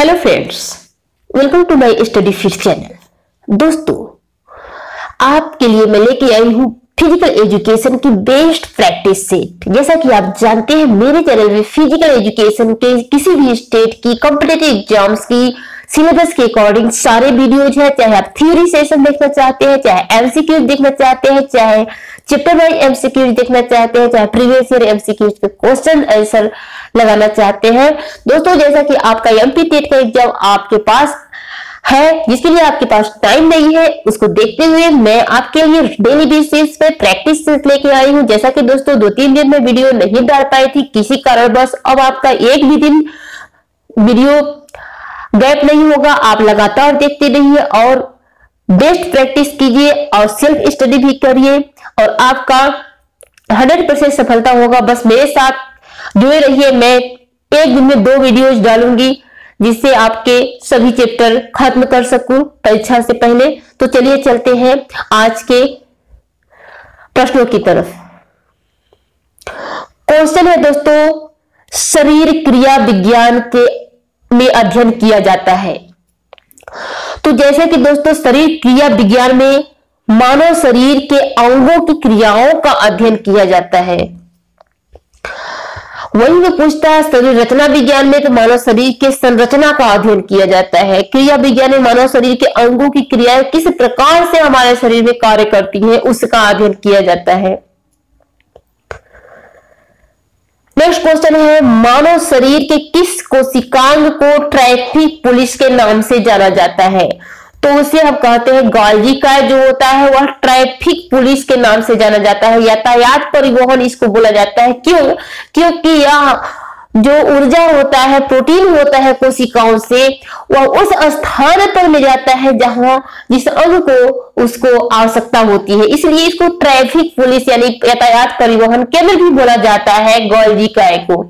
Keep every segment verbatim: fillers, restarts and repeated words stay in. Hello friends, welcome to my study fit channel. दोस्तों, आपके लिए मैं लेके आई हूँ फिजिकल एजुकेशन की बेस्ट प्रैक्टिस सेट। जैसा कि आप जानते हैं, मेरे चैनल में फिजिकल एजुकेशन के किसी भी स्टेट की कॉम्पिटिटिव एग्जाम्स की सिलेबस के अकॉर्डिंग सारे वीडियोज हैं। चाहे आप थ्योरी सेशन देखना चाहते हैं, चाहे एमसीक्यू देखना चाहते हैं, चाहे चैप्टर वाइज एमसीक्यू देखना चाहते हैं, चाहे प्रीवियस ईयर एमसीक्यू पे क्वेश्चन आंसर लगाना चाहते हैं। दोस्तों, जैसा कि आपका एमपीटेट का एग्जाम आपके पास है, जिसके लिए आपके पास टाइम नहीं है, उसको देखते हुए मैं आपके लिए डेली बेसिस पे प्रैक्टिस लेके आई हूँ। जैसा कि दोस्तों, दो तीन दिन में वीडियो नहीं डाल पाई थी किसी कारणवश। अब आपका एक भी दिन वीडियो गैप नहीं होगा, आप लगातार देखते रहिए और बेस्ट प्रैक्टिस कीजिए और सेल्फ स्टडी भी करिए और आपका हंड्रेड परसेंट सफलता होगा। बस मेरे साथ जुड़े रहिए। मैं एक दिन में दो वीडियोज डालूंगी जिससे आपके सभी चैप्टर खत्म कर सकूं परीक्षा से पहले। तो चलिए चलते हैं आज के प्रश्नों की तरफ। क्वेश्चन है दोस्तों, शरीर क्रिया विज्ञान के में अध्ययन किया जाता है। तो जैसे कि दोस्तों, शरीर क्रिया विज्ञान में मानव शरीर के अंगों की क्रियाओं का अध्ययन किया जाता है। वही में पूछता है, शरीर रचना विज्ञान में तो मानव शरीर के संरचना का अध्ययन किया जाता है। क्रिया विज्ञान में मानव शरीर के अंगों की क्रियाएं किस प्रकार से हमारे शरीर में कार्य करती है, उसका अध्ययन किया जाता है। नेक्स्ट क्वेश्चन है, मानव शरीर के किस कोशिकांग को ट्रैफिक पुलिस के नाम से जाना जाता है? तो उसे हम कहते हैं गॉल्जी का जो होता है वह ट्रैफिक पुलिस के नाम से जाना जाता है। यातायात परिवहन इसको बोला जाता है। क्यों? क्योंकि यह जो ऊर्जा होता है, प्रोटीन होता है कोशिकाओं से, वह उस स्थान पर ले जाता है जहां जिस अंग को उसको आवश्यकता होती है। इसलिए इसको ट्रैफिक पुलिस यानी यातायात परिवहन केंद्र भी बोला जाता है, गॉल्जी काय को।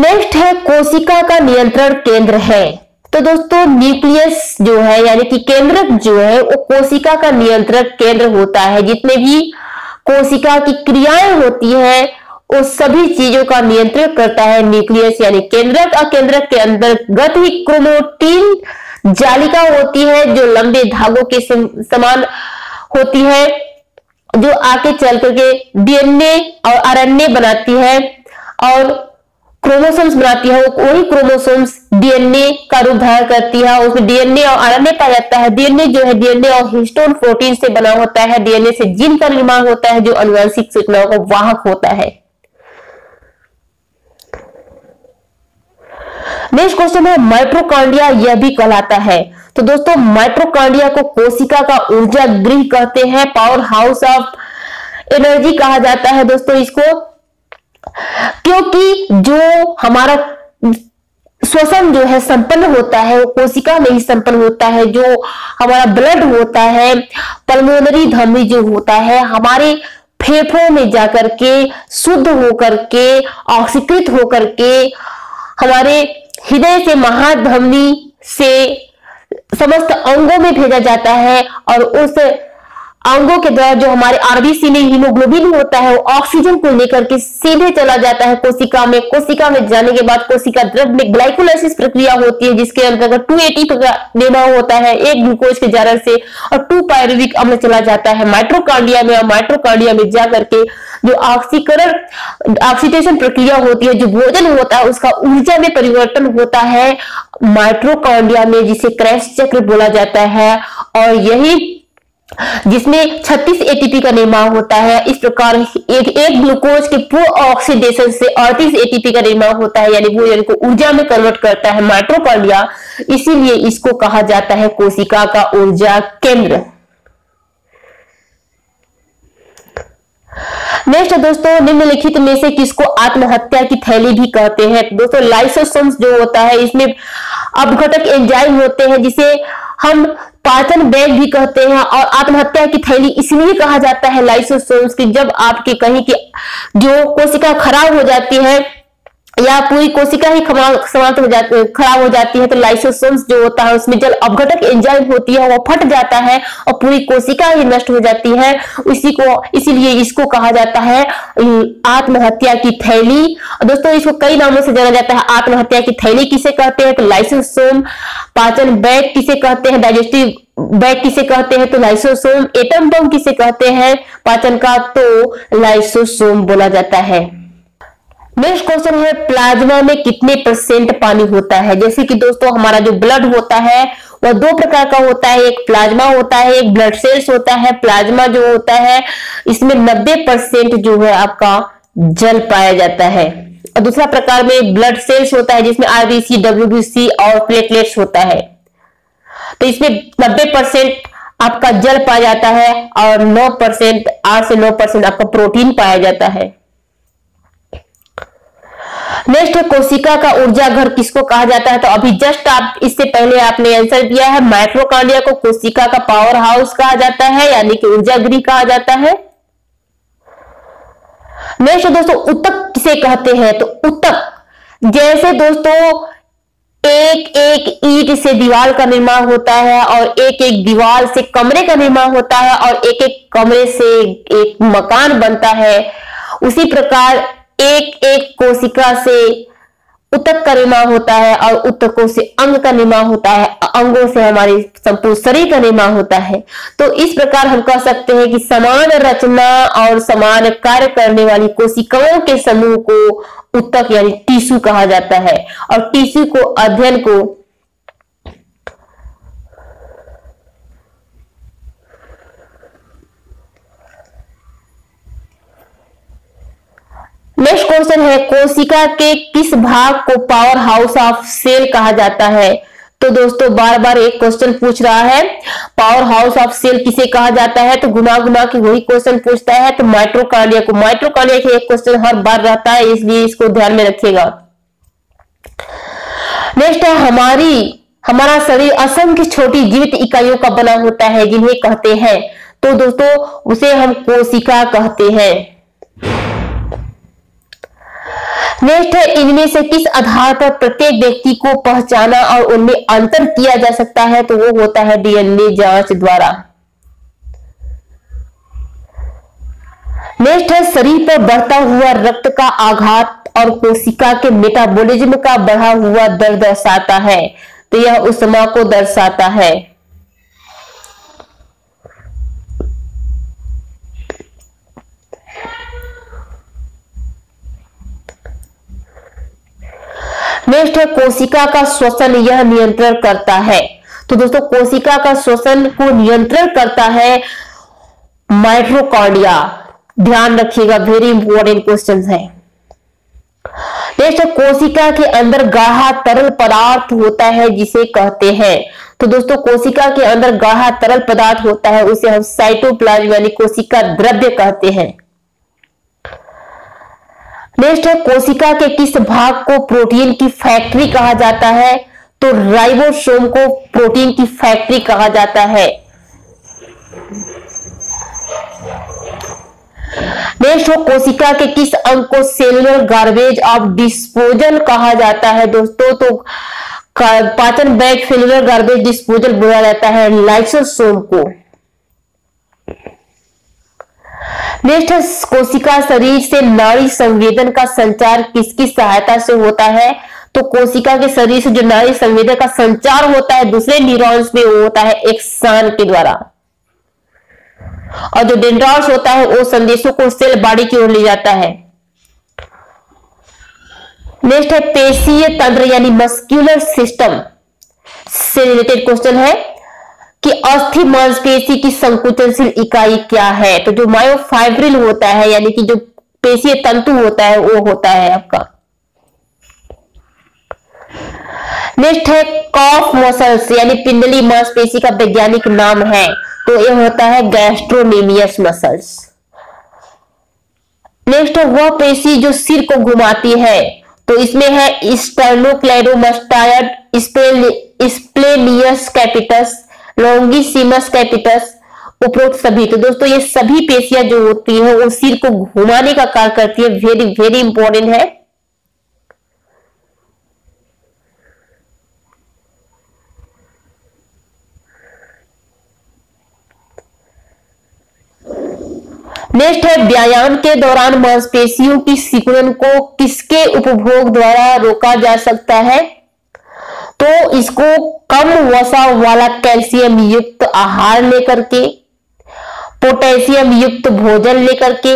नेक्स्ट है, कोशिका का नियंत्रण केंद्र है। तो दोस्तों, न्यूक्लियस जो है यानी कि केंद्रक जो है वो कोशिका का नियंत्रण केंद्र होता है। जितने भी कोशिका की क्रियाएं होती है वो सभी चीजों का नियंत्रण करता है न्यूक्लियस यानी केंद्रक। और केंद्रक के अंतर्गत ही क्रोमोटीन जालिका होती है जो लंबे धागों के समान होती है, जो आगे चल करके डीएनए और आरएनए बनाती है और क्रोमोसोम्स बनाती है। वही क्रोमोसोम्स डीएनए का रूप धारण करती है। उसमें डीएनए और आरएनए पाया जाता है। डीएनए जो है डीएनए और हिस्टोन प्रोटीन से बना होता है। डीएनए से जीन का निर्माण होता है जो अनुवांशिक सूचनाओं का वाहक होता है। नेक्स्ट क्वेश्चन है, माइटोकांड्रिया यह भी कहलाता है। तो दोस्तों, माइटोकांड्रिया को कोशिका का ऊर्जा गृह कहते हैं, पावर हाउस ऑफ एनर्जी कहा जाता है दोस्तों इसको, क्योंकि जो हमारा श्वसन जो है संपन्न होता है वो कोशिका में ही संपन्न होता है। जो हमारा ब्लड होता है, पल्मोनरी धमनी जो होता है, हमारे फेफड़ों में जाकर के शुद्ध होकर के ऑक्सीकृत होकर के हमारे हृदय से महाधमनी से समस्त अंगों में भेजा जाता है। और उस अंगों के द्वारा जो हमारे आरबीसी में हीमोग्लोबिन होता है वो ऑक्सीजन को लेकर के सीधे चला जाता है कोशिका में। कोशिका में जाने के बाद कोशिका द्रव में ग्लाइकोलाइसिस प्रक्रिया होती है जिसके अंतर्गत दो सौ अस्सी का निर्माण होता है एक ग्लूकोज के जारण से और टू पायरुविक अम्ल चला जाता है माइटोकांड्रिया में। और माइटोकांड्रिया में जाकर के जो ऑक्सीकरण ऑक्सीडेशन प्रक्रिया होती है, जो भोजन होता है उसका ऊर्जा में परिवर्तन होता है माइटोकांड्रिया में, जिसे क्रैश चक्र बोला जाता है। और यही जिसमें छत्तीस एटीपी का निर्माण होता है। इस प्रकार एक एक ग्लूकोज के पूर्व ऑक्सीडेशन से अड़तीस एटीपी का निर्माण होता है, यानी भोजन को ऊर्जा में कन्वर्ट करता है माइटोकांड्रिया। इसीलिए इसको कहा जाता है कोशिका का ऊर्जा केंद्र। नेक्स्ट दोस्तों, निम्नलिखित में से किसको आत्महत्या की थैली भी कहते हैं? दोस्तों, लाइसोसोम्स जो होता है इसमें अपघटक एंजाइम होते हैं जिसे हम पाचन बैग भी कहते हैं। और आत्महत्या की थैली इसलिए कहा जाता है लाइसोसोम्स की, जब आपके कहीं की जो कोशिका खराब हो जाती है या पूरी कोशिका ही समाप्त हो जाती है, खराब हो जाती है, तो लाइसोसोम्स जो होता है उसमें जल अपघटक एंजाइम होती है वो फट जाता है और पूरी कोशिका ही नष्ट हो जाती है। इसी को इसीलिए इसको कहा जाता है आत्महत्या की थैली। दोस्तों इसको कई नामों से जाना जाता है। आत्महत्या की थैली किसे कहते हैं तो लाइसोसोम, पाचन बैग किसे कहते हैं, डाइजेस्टिव बैग किसे कहते हैं तो लाइसोसोम, एटम बम किसे कहते हैं पाचन का तो लाइसोसोम बोला जाता है। नेक्स्ट क्वेश्चन है प्लाज्मा में कितने परसेंट पानी होता है। जैसे कि दोस्तों हमारा जो ब्लड होता है वह दो प्रकार का होता है, एक प्लाज्मा होता है, एक ब्लड सेल्स होता है। प्लाज्मा जो होता है इसमें नब्बे परसेंट जो है आपका जल पाया जाता है, और दूसरा प्रकार में ब्लड सेल्स होता है जिसमें आरबीसी, डब्ल्यूबीसी और प्लेटलेट्स होता है। तो इसमें नब्बे परसेंट आपका जल पाया जाता है और नौ परसेंट आठ से नौ परसेंट आपका प्रोटीन पाया जाता है। नेक्स्ट है कोशिका का ऊर्जा घर किसको कहा जाता है। तो अभी जस्ट आप इससे पहले आपने आंसर दिया है माइटोकांड्रिया को कोशिका का पावर हाउस कहा जाता है यानी कि ऊर्जा गृह कहा जाता है। नेक्स्ट दोस्तों ऊतक किसे कहते हैं तो ऊतक, जैसे दोस्तों एक एक ईंट से दीवार का निर्माण होता है और एक एक दीवार से कमरे का निर्माण होता है और एक एक कमरे से एक मकान बनता है, उसी प्रकार एक एक कोशिका से ऊतक का निर्माण होता है और ऊतकों से अंग का निर्माण होता है, अंगों से हमारे संपूर्ण शरीर का निर्माण होता है। तो इस प्रकार हम कह सकते हैं कि समान रचना और समान कार्य करने वाली कोशिकाओं के समूह को ऊतक यानी टिश्यू कहा जाता है। और टिश्यू को अध्ययन को नेक्स्ट क्वेश्चन है कोशिका के किस भाग को पावर हाउस ऑफ सेल कहा जाता है। तो दोस्तों बार बार एक क्वेश्चन पूछ रहा है पावर हाउस ऑफ सेल किसे कहा जाता है, तो घुमा घुमा के वही क्वेश्चन पूछता है। तो माइटोकांड्रिया को, माइटोकांड्रिया के एक क्वेश्चन हर बार रहता है इसलिए इसको ध्यान में रखिएगा। नेक्स्ट है हमारी हमारा शरीर असंख्य छोटी जीवित इकाइयों का बना होता है जिन्हें कहते हैं, तो दोस्तों उसे हम कोशिका कहते हैं। नेक्स्ट है इनमें से किस आधार पर प्रत्येक व्यक्ति को पहचाना और उनमें अंतर किया जा सकता है, तो वो होता है डीएनए जांच द्वारा। नेक्स्ट है शरीर पर बढ़ता हुआ रक्त का आघात और कोशिका के मेटाबॉलिज्म का बढ़ा हुआ दर दर्शाता है, तो यह उष्मा को दर्शाता है। नेक्स्ट है कोशिका का श्वसन यह नियंत्रण करता है, तो दोस्तों कोशिका का श्वसन को नियंत्रण करता है माइटोकांड्रिया, ध्यान रखिएगा वेरी इंपॉर्टेंट क्वेश्चन है। नेक्स्ट है कोशिका के अंदर गाढ़ा तरल पदार्थ होता है जिसे कहते हैं, तो दोस्तों कोशिका के अंदर गाढ़ा तरल पदार्थ होता है उसे हम साइटोप्लाज्म यानी कोशिका द्रव्य कहते हैं। नेक्स्ट है कोशिका के किस भाग को प्रोटीन की फैक्ट्री कहा जाता है, तो राइबोसोम को प्रोटीन की फैक्ट्री कहा जाता है। नेक्स्ट है कोशिका के किस अंग को सेलुलर गार्बेज ऑफ डिस्पोजल कहा जाता है, दोस्तों तो पाचन बैग सेलुलर गार्बेज डिस्पोजल बोला जाता है लाइसोसोम को। नेक्स्ट है कोशिका शरीर से नाड़ी संवेदन का संचार किसकी सहायता से होता है, तो कोशिका के शरीर से जो नाड़ी संवेदन का संचार होता है दूसरे न्यूरॉन्स में वो होता है एक्सान के द्वारा, और जो डेंड्राइट्स होता है वो संदेशों को सेल बॉडी की ओर ले जाता है। नेक्स्ट है पेशीय तंत्र यानी मस्कुलर सिस्टम से रिलेटेड क्वेश्चन है कि अस्थि मांसपेशी की संकुचनशील इकाई क्या है, तो जो मायोफाइब्रिल होता है यानी कि जो पेशीय तंतु होता है वो होता है आपका। नेक्स्ट है कॉफ मसल्स यानी पिंडली मांसपेशी का वैज्ञानिक नाम है, तो यह होता है गैस्ट्रोनेमियस मसल्स। नेक्स्ट है वह पेशी जो सिर को घुमाती है, तो इसमें है sternocleidomastoid, splenius capitis, longissimus capitis, उपरोक्त सभी। तो दोस्तों ये सभी पेशियां जो होती हैं वो सिर को घुमाने का कार्य करती है, वेरी वेरी इंपॉर्टेंट है। नेक्स्ट है व्यायाम के दौरान मांसपेशियों की सिकुड़न को किसके उपभोग द्वारा रोका जा सकता है, तो इसको कम वसा वाला कैल्शियम युक्त आहार लेकर के, पोटेशियम युक्त भोजन लेकर के,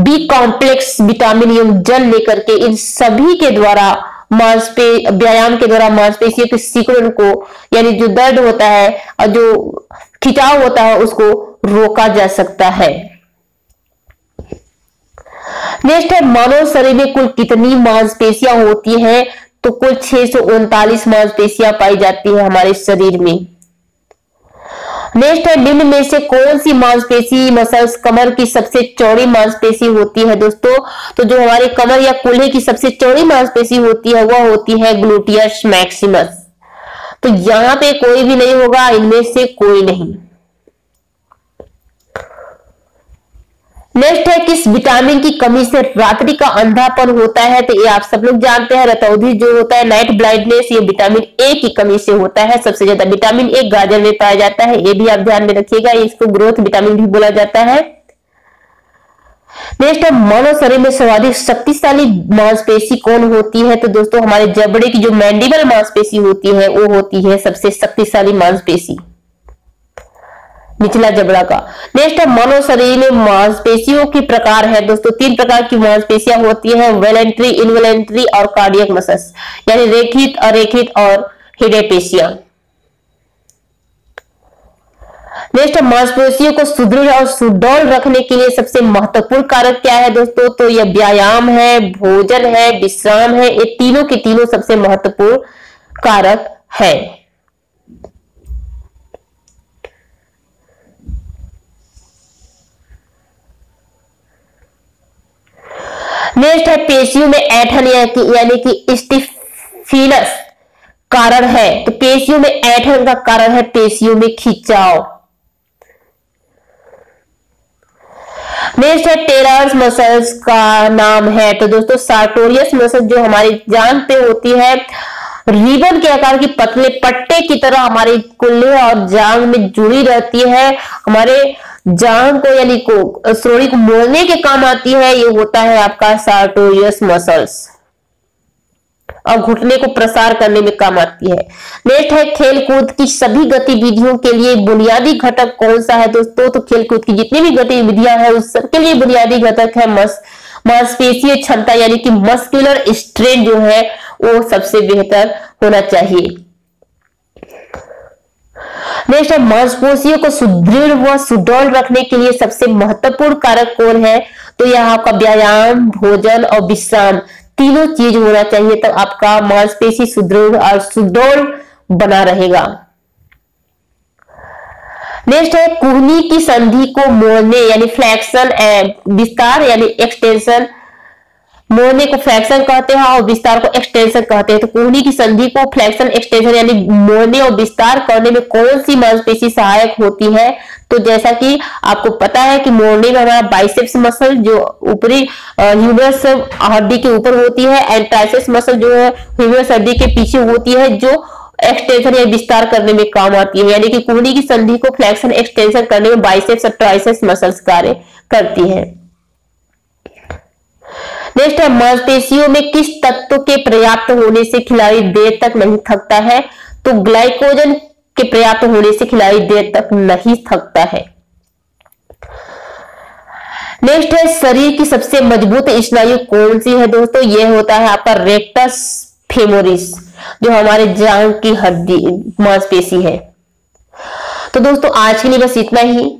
बी कॉम्प्लेक्स विटामिन युक्त जल लेकर के, इन सभी के द्वारा मांसपे व्यायाम के द्वारा मांसपेशियों के सिकुड़न को, यानी जो दर्द होता है और जो खिंचाव होता है, उसको रोका जा सकता है। नेक्स्ट है मानव शरीर में कुल कितनी मांसपेशियां होती हैं, तो कुल छह सौ उनतालीस मांसपेशियां पाई जाती है हमारे शरीर में। नेक्स्ट है निम्न में से कौन सी मांसपेशी मसल्स कमर की सबसे चौड़ी मांसपेशी होती है दोस्तों, तो जो हमारे कमर या कूल्हे की सबसे चौड़ी मांसपेशी होती है वह होती है ग्लूटियस मैक्सिमस। तो यहां पे कोई भी नहीं होगा, इनमें से कोई नहीं। नेक्स्ट है किस विटामिन की कमी से रात्रि का अंधापन होता है, तो ये आप सब लोग जानते हैं रतौंधी जो होता है, नाइट ब्लाइंडनेस, ये विटामिन ए की कमी से होता है। सबसे ज्यादा विटामिन ए गाजर में पाया जाता है, ये भी आप ध्यान में रखिएगा, इसको ग्रोथ विटामिन भी बोला जाता है। नेक्स्ट है मानव शरीर में सर्वाधिक शक्तिशाली मांसपेशी कौन होती है, तो दोस्तों हमारे जबड़े की जो मैंडिबल मांसपेशी होती है वो होती है सबसे शक्तिशाली मांसपेशी, निचला जबड़ा का। नेक्स्ट है मानव शरीर में मांसपेशियों के प्रकार है दोस्तों, तीन प्रकार की मांसपेशियां होती हैं, वेलेंट्री, इनवेलेंट्री और कार्डियक मसल्स, यानी रेखित, अरेखित और हृदय पेशियां। नेक्स्ट है मांसपेशियों को सुदृढ़ और सुडौल रखने के लिए सबसे महत्वपूर्ण कारक क्या है दोस्तों, तो यह व्यायाम है, भोजन है, विश्राम है, ये तीनों के तीनों सबसे महत्वपूर्ण कारक है। नेक्स्ट है पेशियों में ऐंठन यानी कि स्टिफनेस कारण है, तो पेशियों में ऐंठन का कारण है पेशियों में खिंचाव। नेक्स्ट है टेलर्स मसल्स का नाम है, तो दोस्तों सार्टोरियस मसल जो हमारी जांघ पे होती है, रिबन के आकार की पतले पट्टे की तरह हमारे कुल्ले और जांघ में जुड़ी रहती है, हमारे जांघ को यानी को स्रोड़ी को मोड़ने के काम आती है, ये होता है आपका सार्टोरियस मसल्स, और घुटने को प्रसार करने में काम आती है। नेक्स्ट है खेलकूद की सभी गतिविधियों के लिए बुनियादी घटक कौन सा है दोस्तों, तो खेलकूद की जितनी भी गतिविधियां हैं उस सबके लिए बुनियादी घटक है मस मांसपेशीय क्षमता, यानी कि मस्कुलर स्ट्रेंथ जो है वो सबसे बेहतर होना चाहिए। नेक्स्ट है मांसपेशियों को सुदृढ़ व सुडौल रखने के लिए सबसे महत्वपूर्ण कारक कौन है, तो यह आपका व्यायाम, भोजन और विश्राम, तीनों चीज होना चाहिए, तब तो आपका मांसपेशी सुदृढ़ और सुडौल बना रहेगा। नेक्स्ट है कुहनी की संधि को मोड़ने यानी फ्लैक्शन, विस्तार यानी एक्सटेंशन, मोड़ने को फ्लैक्शन कहते हैं और विस्तार को एक्सटेंशन कहते हैं, तो कुहनी की संधि को फ्लैक्शन, एक्सटेंशन यानी मोड़ने और विस्तार करने में कौन सी मांसपेशी सहायक होती है, तो जैसा कि आपको पता है कि मोड़ने में हमारा बाइसेप्स मसल जो ऊपरी ह्यूमरस हड्डी के ऊपर होती है, एंड ट्राइसेप्स मसल जो है ह्यूमरस हड्डी के पीछे होती है, जो एक्सटेंशन या विस्तार करने में काम आती है, यानी कि कुहनी की संधि को फ्लैक्शन, एक्सटेंशन करने में बाइसेप्स और ट्राइसेप्स मसल्स कार्य करती है। नेक्स्ट है मांसपेशियों में किस तत्व के पर्याप्त होने से खिलाड़ी देर तक नहीं थकता है, तो ग्लाइकोजन के पर्याप्त होने से खिलाड़ी देर तक नहीं थकता है। नेक्स्ट है शरीर की सबसे मजबूत स्नायु कौन सी है दोस्तों, यह होता है आपका रेक्टस फेमोरिस जो हमारे जांघ की हड्डी मांसपेशी है। तो दोस्तों आज के लिए बस इतना ही।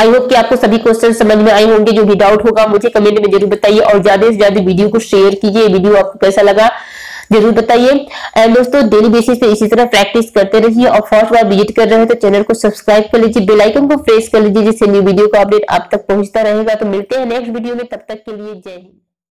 आई होप कि आपको सभी क्वेश्चन समझ में आए होंगे, जो भी डाउट होगा मुझे कमेंट में जरूर बताइए, और ज्यादा से ज्यादा वीडियो को शेयर कीजिए, वीडियो आपको कैसा लगा जरूर बताइए। एंड दोस्तों डेली बेसिस पे इसी तरह प्रैक्टिस करते रहिए, और फर्स्ट बार विजिट कर रहे हैं तो चैनल को सब्सक्राइब कर लीजिए, बेल आइकन को प्रेस कर लीजिए, जिससे न्यू वीडियो का अपडेट आप तक पहुंचता रहेगा। तो मिलते हैं नेक्स्ट वीडियो में, तब तक के लिए जय हिंद।